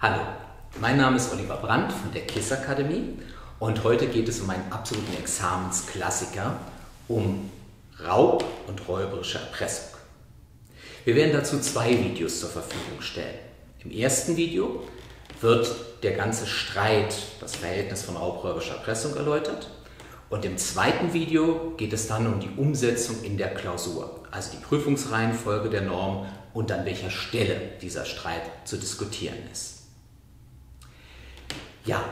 Hallo, mein Name ist Oliver Brandt von der KISS Akademie und heute geht es um einen absoluten Examensklassiker, um Raub und räuberische Erpressung. Wir werden dazu zwei Videos zur Verfügung stellen. Im ersten Video wird der ganze Streit, das Verhältnis von Raub und räuberischer Erpressung erläutert und im zweiten Video geht es dann um die Umsetzung in der Klausur, also die Prüfungsreihenfolge der Norm und an welcher Stelle dieser Streit zu diskutieren ist. Ja,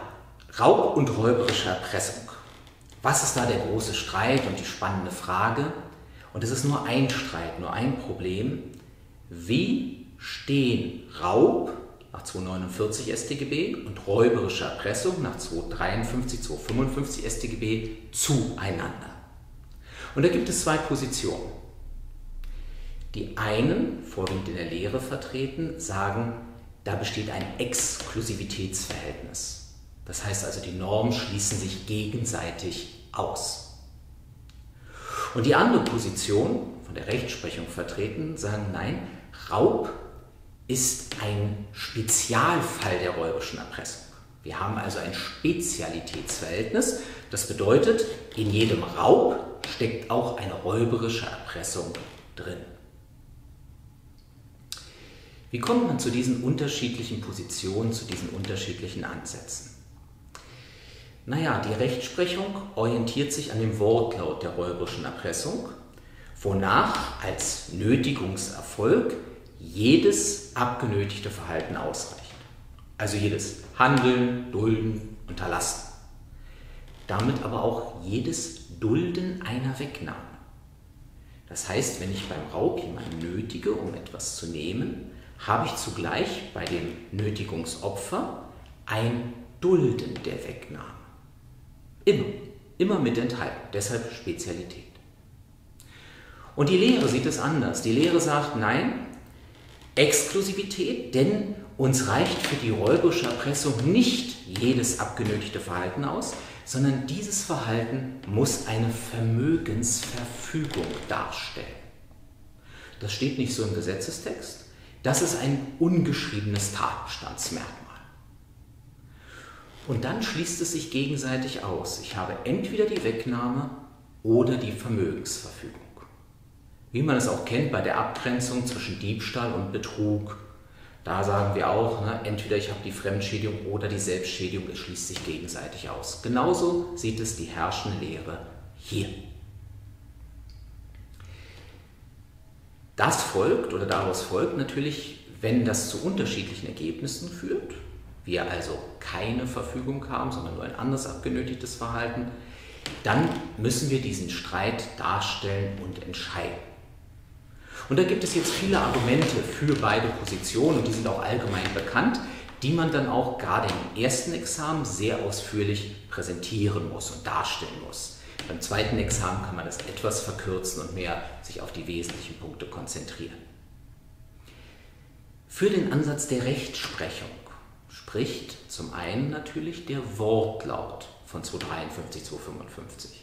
Raub und räuberische Erpressung. Was ist da der große Streit und die spannende Frage? Und es ist nur ein Streit, nur ein Problem. Wie stehen Raub nach 249 StGB und räuberische Erpressung nach 253, 255 StGB zueinander? Und da gibt es zwei Positionen. Die einen, vorwiegend in der Lehre vertreten, sagen, da besteht ein Exklusivitätsverhältnis. Das heißt also, die Normen schließen sich gegenseitig aus. Und die andere Position, von der Rechtsprechung vertreten, sagen, nein, Raub ist ein Spezialfall der räuberischen Erpressung. Wir haben also ein Spezialitätsverhältnis. Das bedeutet, in jedem Raub steckt auch eine räuberische Erpressung drin. Wie kommt man zu diesen unterschiedlichen Positionen, zu diesen unterschiedlichen Ansätzen? Naja, die Rechtsprechung orientiert sich an dem Wortlaut der räuberischen Erpressung, wonach als Nötigungserfolg jedes abgenötigte Verhalten ausreicht. Also jedes Handeln, Dulden, Unterlassen. Damit aber auch jedes Dulden einer Wegnahme. Das heißt, wenn ich beim Raub jemanden nötige, um etwas zu nehmen, habe ich zugleich bei dem Nötigungsopfer ein Dulden der Wegnahme. Immer mit enthalten, deshalb Spezialität. Und die Lehre sieht es anders. Die Lehre sagt, nein, Exklusivität, denn uns reicht für die räuberische Erpressung nicht jedes abgenötigte Verhalten aus, sondern dieses Verhalten muss eine Vermögensverfügung darstellen. Das steht nicht so im Gesetzestext. Das ist ein ungeschriebenes Tatbestandsmerkmal. Und dann schließt es sich gegenseitig aus. Ich habe entweder die Wegnahme oder die Vermögensverfügung. Wie man es auch kennt bei der Abgrenzung zwischen Diebstahl und Betrug. Da sagen wir auch, ne, entweder ich habe die Fremdschädigung oder die Selbstschädigung. Es schließt sich gegenseitig aus. Genauso sieht es die herrschende Lehre hier. Das folgt oder daraus folgt natürlich, wenn das zu unterschiedlichen Ergebnissen führt, wir also keine Verfügung haben, sondern nur ein anders abgenötigtes Verhalten, dann müssen wir diesen Streit darstellen und entscheiden. Und da gibt es jetzt viele Argumente für beide Positionen und die sind auch allgemein bekannt, die man dann auch gerade im ersten Examen sehr ausführlich präsentieren muss und darstellen muss. Beim zweiten Examen kann man das etwas verkürzen und mehr sich auf die wesentlichen Punkte konzentrieren. Für den Ansatz der Rechtsprechung spricht zum einen natürlich der Wortlaut von 253, 255.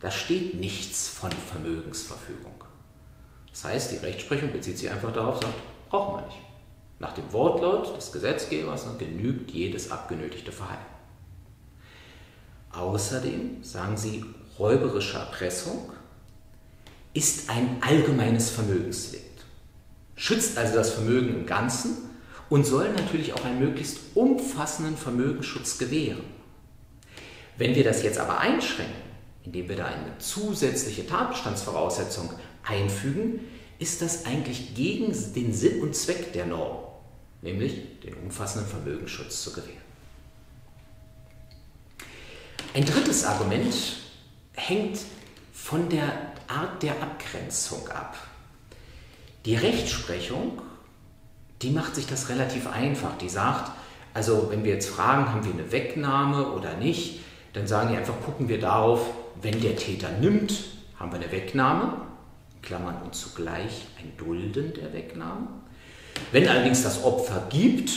Da steht nichts von Vermögensverfügung. Das heißt, die Rechtsprechung bezieht sich einfach darauf, sagt, brauchen wir nicht. Nach dem Wortlaut des Gesetzgebers genügt jedes abgenötigte Verhalten. Außerdem sagen sie, räuberische Erpressung ist ein allgemeines Vermögensdelikt, schützt also das Vermögen im Ganzen und soll natürlich auch einen möglichst umfassenden Vermögensschutz gewähren. Wenn wir das jetzt aber einschränken, indem wir da eine zusätzliche Tatbestandsvoraussetzung einfügen, ist das eigentlich gegen den Sinn und Zweck der Norm, nämlich den umfassenden Vermögensschutz zu gewähren. Ein drittes Argument hängt von der Art der Abgrenzung ab. Die Rechtsprechung, die macht sich das relativ einfach. Die sagt, also wenn wir jetzt fragen, haben wir eine Wegnahme oder nicht, dann sagen die einfach, gucken wir darauf, wenn der Täter nimmt, haben wir eine Wegnahme, Klammern und zugleich ein Dulden der Wegnahme. Wenn allerdings das Opfer gibt,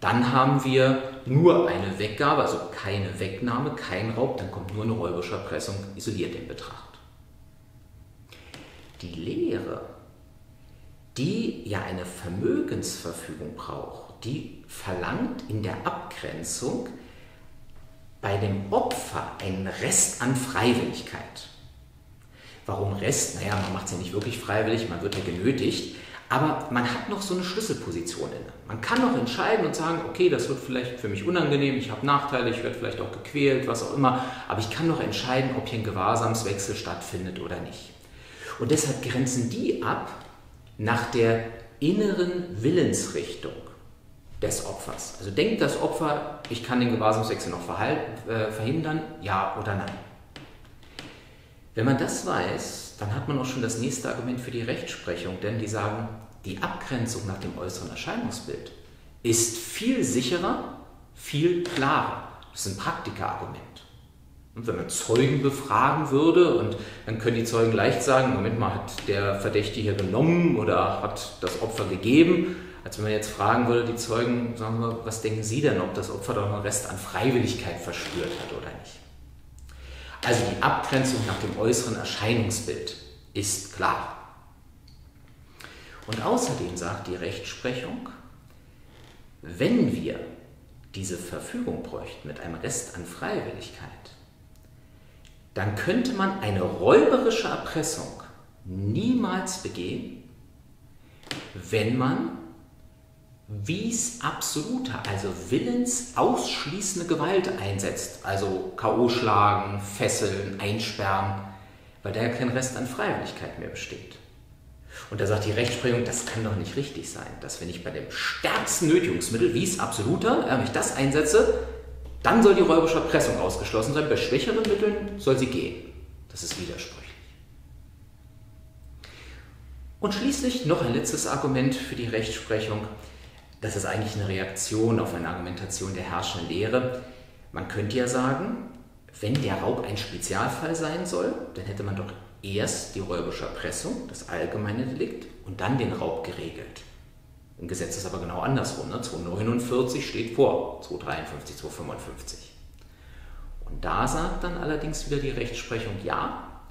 dann haben wir nur eine Weggabe, also keine Wegnahme, kein Raub, dann kommt nur eine räuberische Erpressung isoliert in Betracht. Die Lehre, die ja eine Vermögensverfügung braucht, die verlangt in der Abgrenzung bei dem Opfer einen Rest an Freiwilligkeit. Warum Rest? Naja, man macht es ja nicht wirklich freiwillig, man wird ja genötigt, aber man hat noch so eine Schlüsselposition inne. Man kann noch entscheiden und sagen, okay, das wird vielleicht für mich unangenehm, ich habe Nachteile, ich werde vielleicht auch gequält, was auch immer, aber ich kann noch entscheiden, ob hier ein Gewahrsamswechsel stattfindet oder nicht. Und deshalb grenzen die ab nach der inneren Willensrichtung des Opfers. Also denkt das Opfer, ich kann den Gewahrsamswechsel noch verhindern, ja oder nein. Wenn man das weiß, dann hat man auch schon das nächste Argument für die Rechtsprechung, denn die sagen, die Abgrenzung nach dem äußeren Erscheinungsbild ist viel sicherer, viel klarer. Das ist ein Praktikerargument. Und wenn man Zeugen befragen würde, und dann können die Zeugen leicht sagen, Moment mal, hat der Verdächtige genommen oder hat das Opfer gegeben, als wenn man jetzt fragen würde, die Zeugen, sagen wir, was denken Sie denn, ob das Opfer doch noch einen Rest an Freiwilligkeit verspürt hat oder nicht? Also die Abgrenzung nach dem äußeren Erscheinungsbild ist klar. Und außerdem sagt die Rechtsprechung, wenn wir diese Verfügung bräuchten mit einem Rest an Freiwilligkeit, dann könnte man eine räuberische Erpressung niemals begehen, wenn man vis absolute, also willensausschließende Gewalt einsetzt, also K.O. schlagen, fesseln, einsperren, weil da ja kein Rest an Freiwilligkeit mehr besteht. Und da sagt die Rechtsprechung, das kann doch nicht richtig sein, dass wenn ich bei dem stärksten Nötigungsmittel vis absoluta, wenn ich das einsetze, dann soll die räuberische Erpressung ausgeschlossen sein, bei schwächeren Mitteln soll sie gehen. Das ist widersprüchlich. Und schließlich noch ein letztes Argument für die Rechtsprechung. Das ist eigentlich eine Reaktion auf eine Argumentation der herrschenden Lehre. Man könnte ja sagen, wenn der Raub ein Spezialfall sein soll, dann hätte man doch erst die räuberische Erpressung, das allgemeine Delikt, und dann den Raub geregelt. Im Gesetz ist aber genau andersrum, ne? 249 steht vor 253, 255. Und da sagt dann allerdings wieder die Rechtsprechung, ja,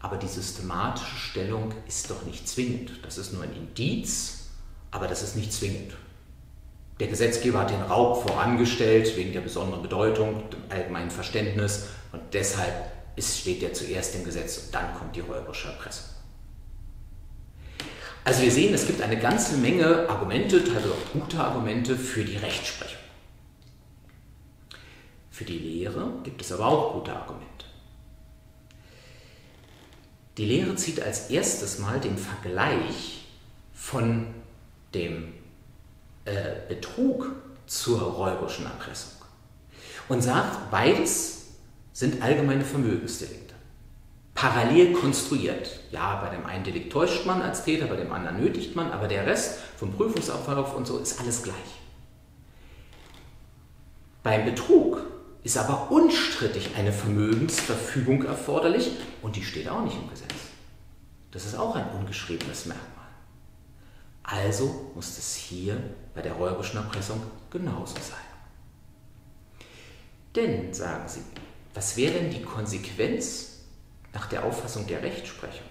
aber die systematische Stellung ist doch nicht zwingend. Das ist nur ein Indiz, aber das ist nicht zwingend. Der Gesetzgeber hat den Raub vorangestellt wegen der besonderen Bedeutung, dem allgemeinen Verständnis, und deshalb steht der zuerst im Gesetz und dann kommt die räuberische Erpressung. Also wir sehen, es gibt eine ganze Menge Argumente, teilweise auch gute Argumente für die Rechtsprechung. Für die Lehre gibt es aber auch gute Argumente. Die Lehre zieht als erstes mal den Vergleich von dem Betrug zur räuberischen Erpressung und sagt, beides sind allgemeine Vermögensdelikte. Parallel konstruiert. Ja, bei dem einen Delikt täuscht man als Täter, bei dem anderen nötigt man, aber der Rest vom Prüfungsablauf und so ist alles gleich. Beim Betrug ist aber unstrittig eine Vermögensverfügung erforderlich und die steht auch nicht im Gesetz. Das ist auch ein ungeschriebenes Merkmal. Also muss es hier bei der räuberischen Erpressung genauso sein. Denn, sagen Sie, was wäre denn die Konsequenz nach der Auffassung der Rechtsprechung?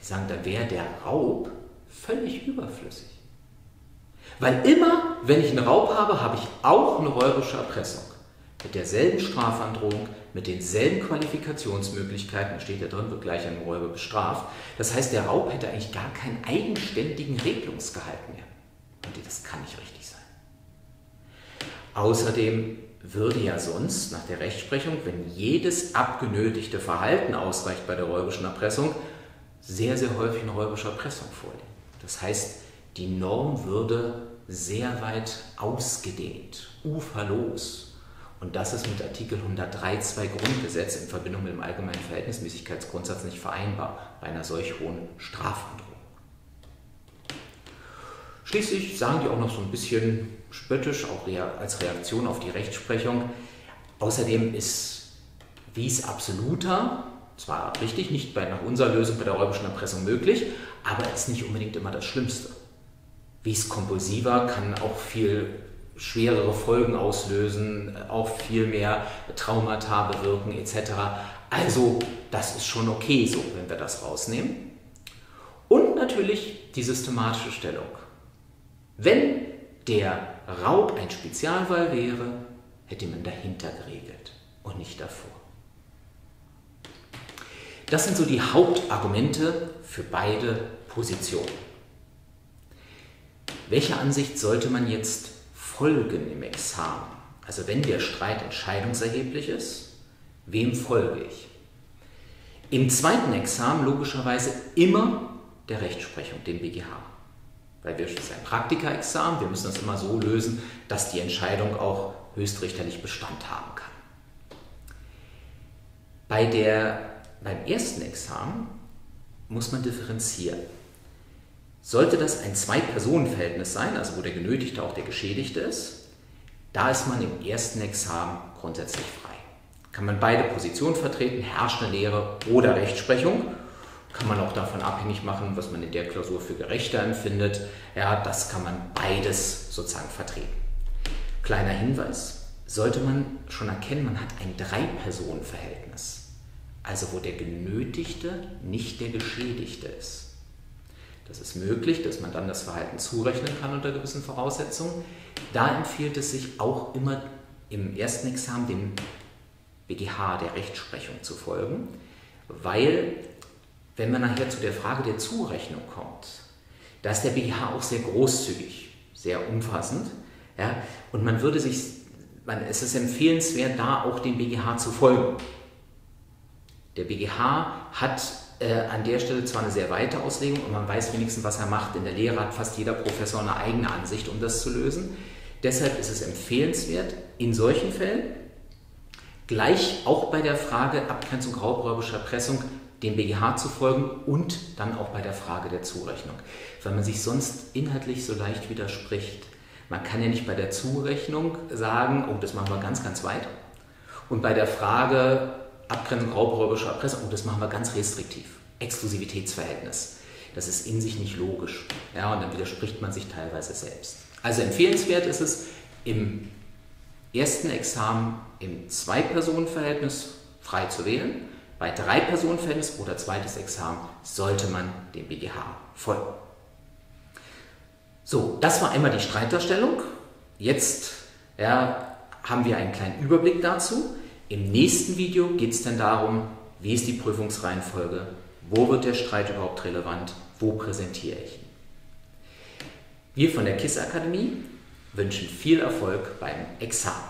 Die sagen, da wäre der Raub völlig überflüssig. Weil immer, wenn ich einen Raub habe, habe ich auch eine räuberische Erpressung. Mit derselben Strafandrohung, mit denselben Qualifikationsmöglichkeiten, da steht ja drin, wird gleich ein Räuber bestraft. Das heißt, der Raub hätte eigentlich gar keinen eigenständigen Regelungsgehalt mehr. Und das kann nicht richtig sein. Außerdem würde ja sonst nach der Rechtsprechung, wenn jedes abgenötigte Verhalten ausreicht bei der räuberischen Erpressung, sehr, sehr häufig eine räuberische Erpressung vorliegen. Das heißt, die Norm würde sehr weit ausgedehnt, uferlos. Und das ist mit Artikel 103.2 Grundgesetz in Verbindung mit dem allgemeinen Verhältnismäßigkeitsgrundsatz nicht vereinbar bei einer solch hohen Strafandrohung. Schließlich sagen die auch noch so ein bisschen spöttisch, auch als Reaktion auf die Rechtsprechung. Außerdem ist vis absoluta zwar richtig, nicht nach unserer Lösung bei der räuberischen Erpressung möglich, aber ist nicht unbedingt immer das Schlimmste. Vis compulsiva kann auch viel schwerere Folgen auslösen, auch viel mehr Traumata bewirken etc. Also das ist schon okay so, wenn wir das rausnehmen. Und natürlich die systematische Stellung. Wenn der Raub ein Spezialfall wäre, hätte man dahinter geregelt und nicht davor. Das sind so die Hauptargumente für beide Positionen. Welcher Ansicht sollte man jetzt folgen im Examen? Also wenn der Streit entscheidungserheblich ist, wem folge ich? Im zweiten Examen logischerweise immer der Rechtsprechung, dem BGH. Weil wir, das ist ein Praktika-Examen, wir müssen das immer so lösen, dass die Entscheidung auch höchstrichterlich Bestand haben kann. Beim ersten Examen muss man differenzieren. Sollte das ein Zwei-Personen-Verhältnis sein, also wo der Genötigte auch der Geschädigte ist, da ist man im ersten Examen grundsätzlich frei. Kann man beide Positionen vertreten, herrschende Lehre oder Rechtsprechung. Kann man auch davon abhängig machen, was man in der Klausur für gerechter empfindet. Ja, das kann man beides sozusagen vertreten. Kleiner Hinweis, sollte man schon erkennen, man hat ein Drei-Personen-Verhältnis. Also wo der Genötigte nicht der Geschädigte ist. Das ist möglich, dass man dann das Verhalten zurechnen kann unter gewissen Voraussetzungen. Da empfiehlt es sich auch immer im ersten Examen dem BGH, der Rechtsprechung, zu folgen, weil wenn man nachher zu der Frage der Zurechnung kommt, da ist der BGH auch sehr großzügig, sehr umfassend, ja, und man würde sich, es ist empfehlenswert, da auch dem BGH zu folgen. Der BGH hat an der Stelle zwar eine sehr weite Auslegung und man weiß wenigstens, was er macht. In der Lehre hat fast jeder Professor eine eigene Ansicht, um das zu lösen. Deshalb ist es empfehlenswert, in solchen Fällen gleich auch bei der Frage Abgrenzung raubräubischer Erpressung dem BGH zu folgen und dann auch bei der Frage der Zurechnung. Weil man sich sonst inhaltlich so leicht widerspricht. Man kann ja nicht bei der Zurechnung sagen, oh, das machen wir ganz, ganz weit. Und bei der Frage Abgrenzung raubräubischer Erpressung, und das machen wir ganz restriktiv. Exklusivitätsverhältnis. Das ist in sich nicht logisch. Ja, und dann widerspricht man sich teilweise selbst. Also empfehlenswert ist es, im ersten Examen im Zwei-Personen-Verhältnis frei zu wählen. Bei Drei-Personen-Verhältnis oder zweites Examen sollte man dem BGH folgen. So, das war einmal die Streitdarstellung. Jetzt haben wir einen kleinen Überblick dazu. Im nächsten Video geht es dann darum, wie ist die Prüfungsreihenfolge, wo wird der Streit überhaupt relevant, wo präsentiere ich ihn. Wir von der KISS Akademie wünschen viel Erfolg beim Examen.